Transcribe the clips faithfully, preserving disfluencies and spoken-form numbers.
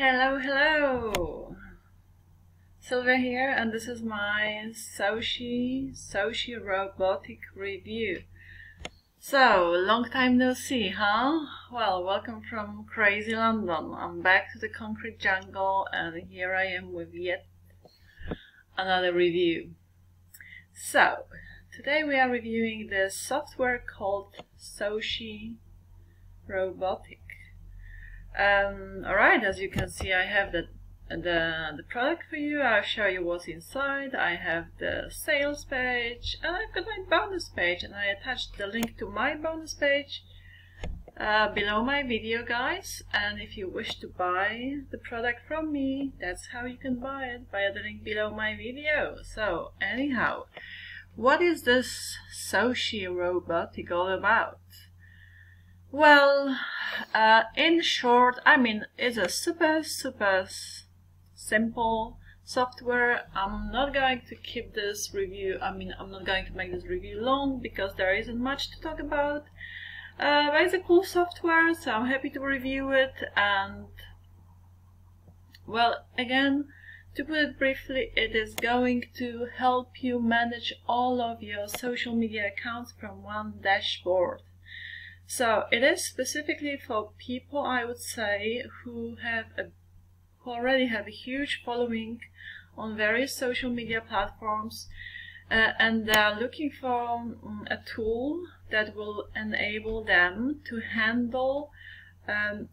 Hello, hello! Silver here, and this is my Soci, Soci Robotic review. So, long time no see, huh? Well, welcome from crazy London. I'm back to the concrete jungle, and here I am with yet another review. So, today we are reviewing the software called Soci Robotic. Um, alright, as you can see, I have the, the the product for you. I'll show you what's inside. I have the sales page, and I've got my bonus page, and I attached the link to my bonus page uh, below my video, guys. And if you wish to buy the product from me, that's how you can buy it, by the link below my video. So anyhow, what is this Soci Robotic all about? Well, uh, in short, I mean, it's a super, super simple software. I'm not going to keep this review, I mean, I'm not going to make this review long because there isn't much to talk about. Uh, but it's a cool software, so I'm happy to review it. And, well, again, to put it briefly, it is going to help you manage all of your social media accounts from one dashboard. So it is specifically for people, I would say, who have a, who already have a huge following on various social media platforms, uh, and they are looking for um, a tool that will enable them to handle um,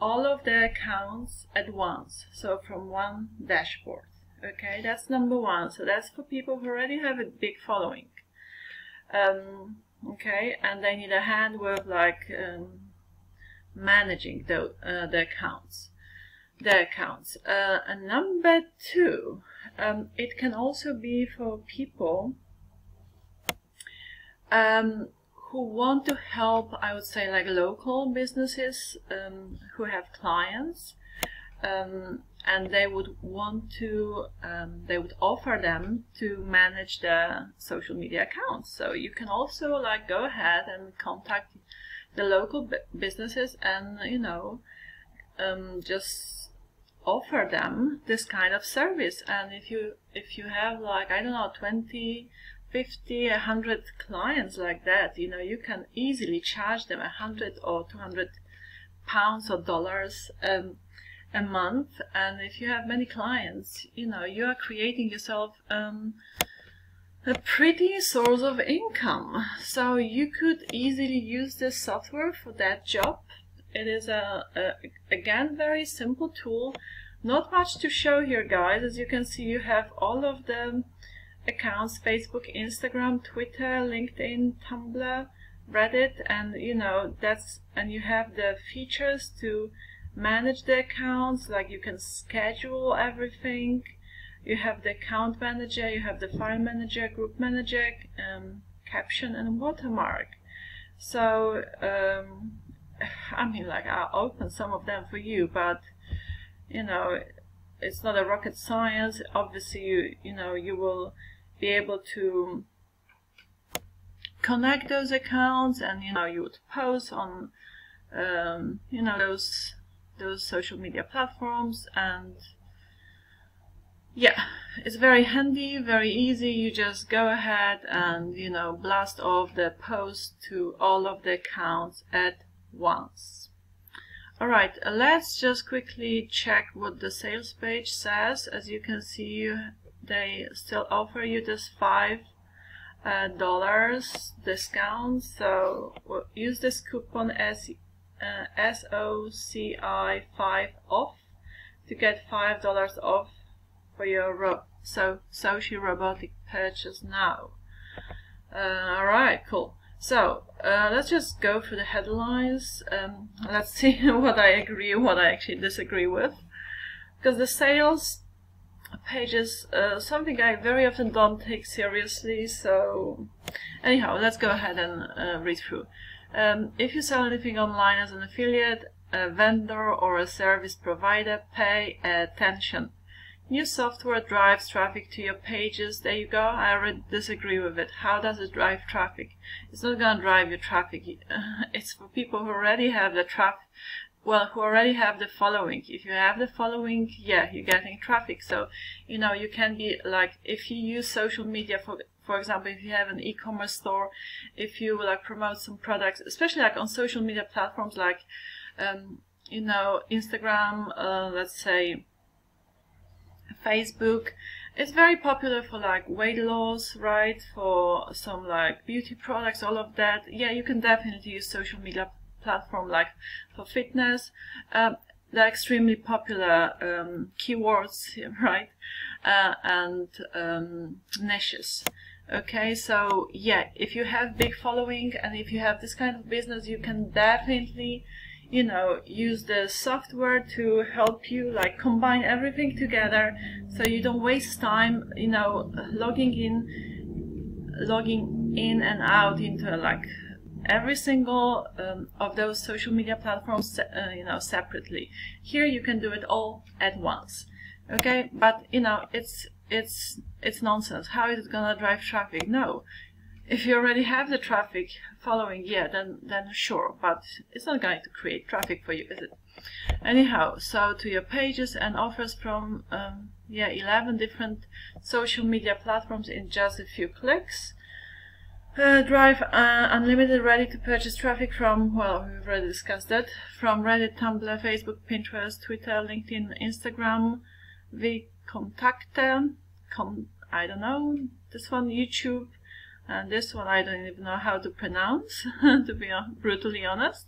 all of their accounts at once, so from one dashboard. Okay, that's number one. So that's for people who already have a big following. Um, Okay, and they need a hand with like um, managing the uh, the accounts, their accounts. Uh, and number two, um, it can also be for people um, who want to help. I would say like local businesses um, who have clients, um, and they would want to, um, they would offer them to manage their social media accounts. So you can also like go ahead and contact the local businesses and, you know, um, just offer them this kind of service. And if you, if you have like, I don't know, twenty, fifty, a hundred clients like that, you know, you can easily charge them a hundred or two hundred pounds or dollars, um, a month. And if you have many clients, you know, you are creating yourself um, a pretty source of income. So you could easily use this software for that job. It is a, a again very simple tool. Not much to show here, guys. As you can see, you have all of the accounts: Facebook, Instagram, Twitter, LinkedIn, Tumblr, Reddit, and you know that's and you have the features to manage the accounts, like you can schedule everything. You have the account manager, you have the file manager, group manager, um, caption and watermark. So um, I mean, like, I'll open some of them for you, but you know, it's not a rocket science. Obviously you, you know, you will be able to connect those accounts, and you know, you would post on um, you know, those those social media platforms. And yeah, it's very handy, very easy. You just go ahead and, you know, blast off the post to all of the accounts at once. All right, let's just quickly check what the sales page says. As you can see, they still offer you this five uh, dollars discount. So we'll use this coupon as Uh, S O C I five off to get five dollars off for your ro so Soci Robotic purchase now. Uh, all right, cool. So uh, let's just go through the headlines. Um, let's see what I agree, what I actually disagree with, because the sales page is uh, something I very often don't take seriously. So anyhow, let's go ahead and uh, read through. Um, if you sell anything online as an affiliate, a vendor or a service provider, pay attention. New software drives traffic to your pages. There you go. I already disagree with it. How does it drive traffic? It's not going to drive your traffic. It's for people who already have the traffic, well, who already have the following. If you have the following, yeah, you're getting traffic. So, you know, you can be like, if you use social media, for for example, if you have an e-commerce store, if you like promote some products, especially like on social media platforms like, um, you know, Instagram, uh, let's say Facebook. It's very popular for like weight loss, right? For some like beauty products, all of that. Yeah, you can definitely use social media platform like for fitness. Um, they're extremely popular um, keywords, right? Uh, and um, niches. Okay, so yeah, if you have big following and if you have this kind of business, you can definitely, you know, use the software to help you like combine everything together, so you don't waste time, you know, logging in logging in and out into like every single um, of those social media platforms uh, you know, separately. Here you can do it all at once. Okay, but you know, it's it's it's nonsense. How is it gonna drive traffic? No. If you already have the traffic following, yeah, then then sure, but it's not going to create traffic for you, is it? Anyhow, so to your pages and offers from um, yeah, eleven different social media platforms in just a few clicks. Uh, drive uh, unlimited ready-to-purchase traffic from, well, we've already discussed that, from Reddit, Tumblr, Facebook, Pinterest, Twitter, LinkedIn, Instagram, WeContakte, com I don't know, this one, YouTube. And this one I don't even know how to pronounce, to be brutally honest.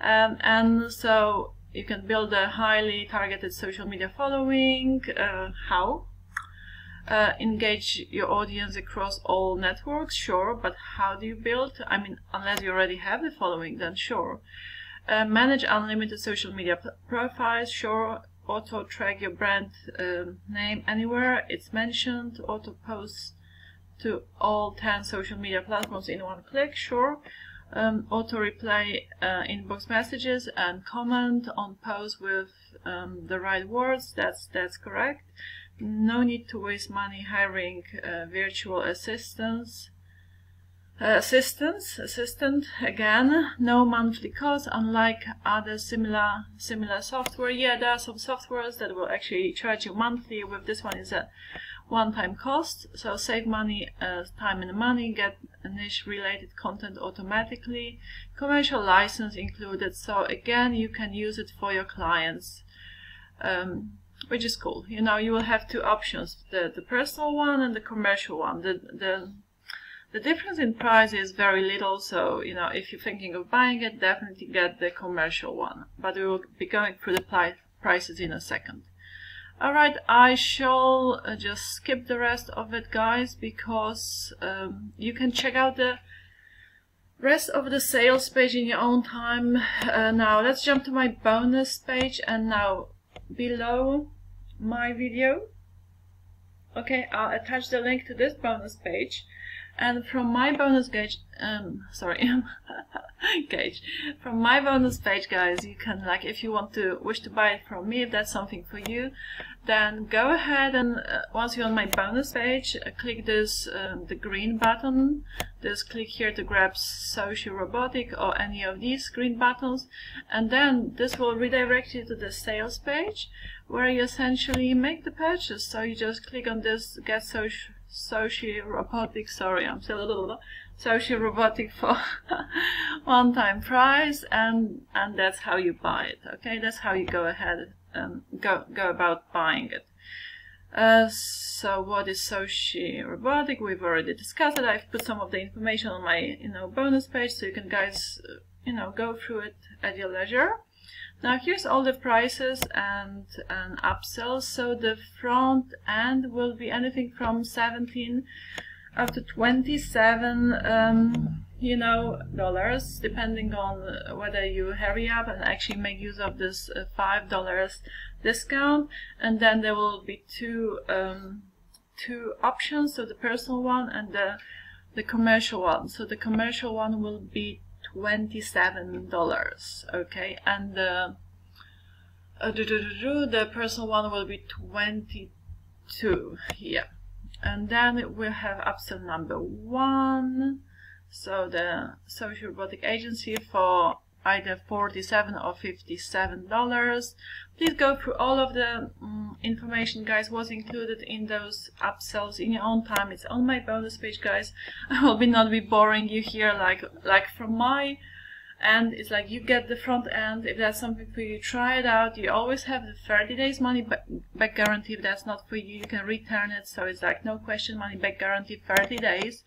Um, and so you can build a highly targeted social media following. Uh, how? Uh, engage your audience across all networks, sure, but how do you build? I mean, unless you already have the following, then sure. Uh, manage unlimited social media profiles, sure. Auto track your brand uh, name anywhere it's mentioned. Auto post to all ten social media platforms in one click, sure. Um, auto reply uh, inbox messages and comment on posts with um, the right words. That's that's correct. No need to waste money hiring uh, virtual assistants. Uh, assistants, assistant again. No monthly cost, unlike other similar similar software. Yeah, there are some softwares that will actually charge you monthly. With this one is a one-time cost, so save money, uh, time and money, get niche-related content automatically, commercial license included, so again, you can use it for your clients, um, which is cool. You know, you will have two options, the, the personal one and the commercial one. The, the, the difference in price is very little, so, you know, if you're thinking of buying it, definitely get the commercial one, but we will be going through the prices in a second. Alright, I shall just skip the rest of it, guys, because um, you can check out the rest of the sales page in your own time. Uh, now, let's jump to my bonus page, and now below my video, okay, I'll attach the link to this bonus page. And from my bonus page, um, sorry, page, from my bonus page, guys, you can, like, if you want to, wish to buy it from me, if that's something for you, then go ahead and uh, once you're on my bonus page, uh, click this, um, the green button, just click here to grab Soci Robotic or any of these green buttons, and then this will redirect you to the sales page, where you essentially make the purchase. So you just click on this, get Soci Soci Robotic, sorry, I'm still a little Soci Robotic for one-time price, and and that's how you buy it. Okay, that's how you go ahead and go go about buying it. Uh, so what is Soci Robotic? We've already discussed it. I've put some of the information on my, you know, bonus page, so you can guys, you know, go through it at your leisure. Now here's all the prices and, and upsells. So the front end will be anything from seventeen up to twenty-seven, um, you know, dollars, depending on whether you hurry up and actually make use of this uh, five dollars discount. And then there will be two um, two options, so the personal one and the the commercial one. So the commercial one will be twenty-seven dollars, okay, and the uh, do, do, do, do, the personal one will be twenty-two, yeah. And then we'll have upsell number one, so the Soci Robotic agency for either forty-seven dollars or fifty-seven dollars. Please go through all of the um, information, guys, was included in those upsells in your own time. It's on my bonus page, guys. I will be not be boring you here like like from my end. It's like you get the front end. If that's something for you, try it out. You always have the thirty days money back guarantee. If that's not for you, you can return it. So it's like no question, money back guarantee, thirty days.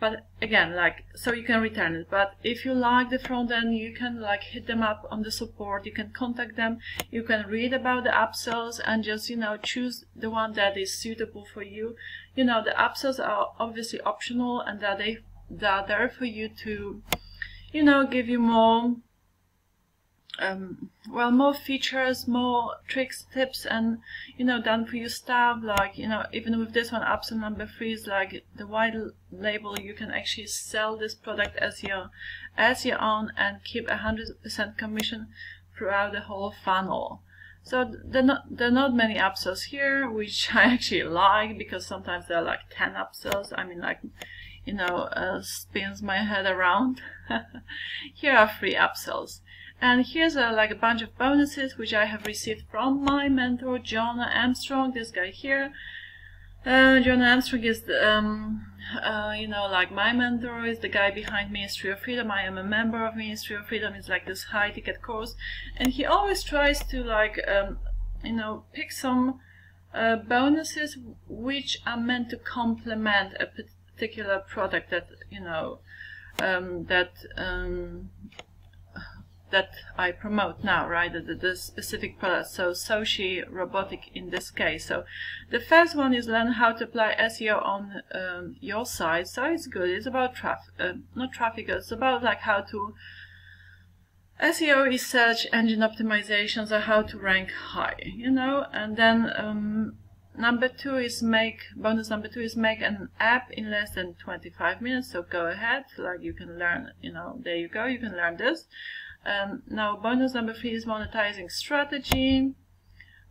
But again, like, so you can return it. But if you like the front end, you can like hit them up on the support, you can contact them, you can read about the upsells and just, you know, choose the one that is suitable for you. You know, the upsells are obviously optional and that they they are there for you to, you know, give you more, um, well, more features, more tricks, tips, and, you know, done for you stuff. Like, you know, even with this one, upsell number three is like the white label. You can actually sell this product as your, as your own and keep a hundred percent commission throughout the whole funnel. So there are not, there are not many upsells here, which I actually like, because sometimes there are like ten upsells. I mean, like, you know, uh, spins my head around. Here are three upsells, and here's a, like a bunch of bonuses which I have received from my mentor John Armstrong. This guy here, uh, John Armstrong is the, um, uh, you know, like my mentor, is the guy behind Ministry of Freedom. I am a member of Ministry of Freedom. It's like this high ticket course, and he always tries to like, um, you know, pick some uh, bonuses which are meant to complement a particular particular product that, you know, um, that um, that I promote now, right? The, the, the specific product. So Soci Robotic in this case. So the first one is learn how to apply S E O on um, your site. So it's good. It's about traffic, uh, not traffic. It's about like how to S E O is search engine optimizations, or how to rank high. You know, and then. Um, Number two is make, bonus number two is make an app in less than twenty-five minutes. So go ahead, like you can learn, you know, there you go, you can learn this. Um, now bonus number three is monetizing strategy.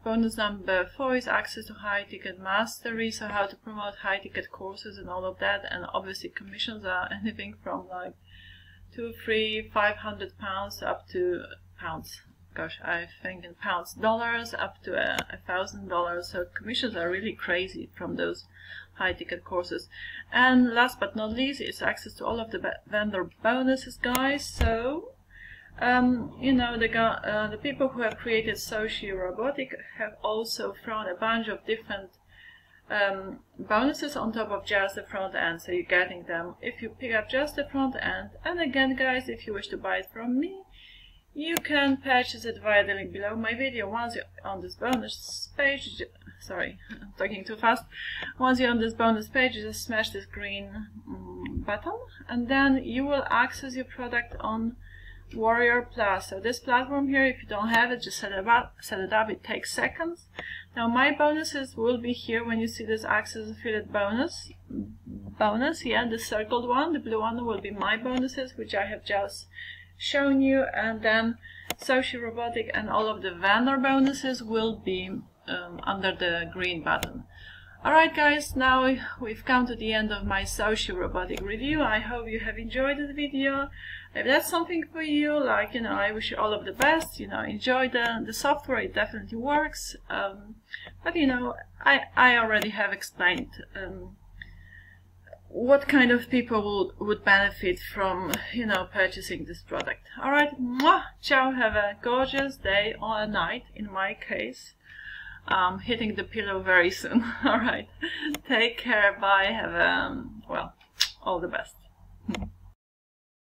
Bonus number four is access to high ticket mastery. So how to promote high ticket courses and all of that. And obviously commissions are anything from like two, three, five hundred pounds up to pounds. Gosh, I think in pounds, dollars, up to a thousand dollars. So commissions are really crazy from those high-ticket courses. And last but not least is access to all of the vendor bonuses, guys. So, um, you know, the uh, the people who have created Soci Robotic have also thrown a bunch of different um, bonuses on top of just the front end. So you're getting them if you pick up just the front end. And again, guys, if you wish to buy it from me, you can purchase it via the link below my video. Once you're on this bonus page, sorry, I'm talking too fast. Once you're on this bonus page, you just smash this green um, button, and then you will access your product on Warrior Plus. So this platform here, if you don't have it, just set it up. Set it up. It takes seconds. Now my bonuses will be here when you see this access affiliate bonus. Bonus, yeah, the circled one, the blue one will be my bonuses, which I have just shown you, and then Soci Robotic and all of the vendor bonuses will be um, under the green button. Alright guys, now we've come to the end of my Soci Robotic review. I hope you have enjoyed this video. If that's something for you, like, you know, I wish you all of the best. You know, enjoy the, the software, it definitely works. Um, but you know, I, I already have explained um, what kind of people would, would benefit from, you know, purchasing this product. All right, mwah, ciao, have a gorgeous day or a night, in my case. Um, hitting the pillow very soon. All right, take care, bye, have a, um, well, all the best.